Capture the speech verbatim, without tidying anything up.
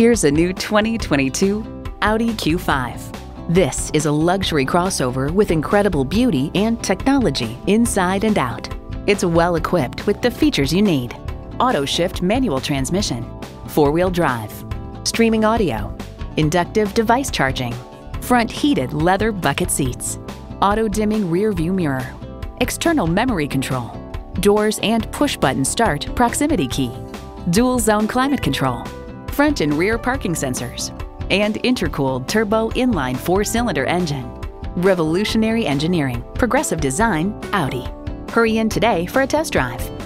Here's a new twenty twenty-two Audi Q five. This is a luxury crossover with incredible beauty and technology inside and out. It's well equipped with the features you need: auto shift manual transmission, four-wheel drive, streaming audio, inductive device charging, front heated leather bucket seats, auto dimming rear view mirror, external memory control, doors and push button start proximity key, dual zone climate control, front and rear parking sensors, and intercooled turbo inline four-cylinder engine. Revolutionary engineering, progressive design, Audi. Hurry in today for a test drive.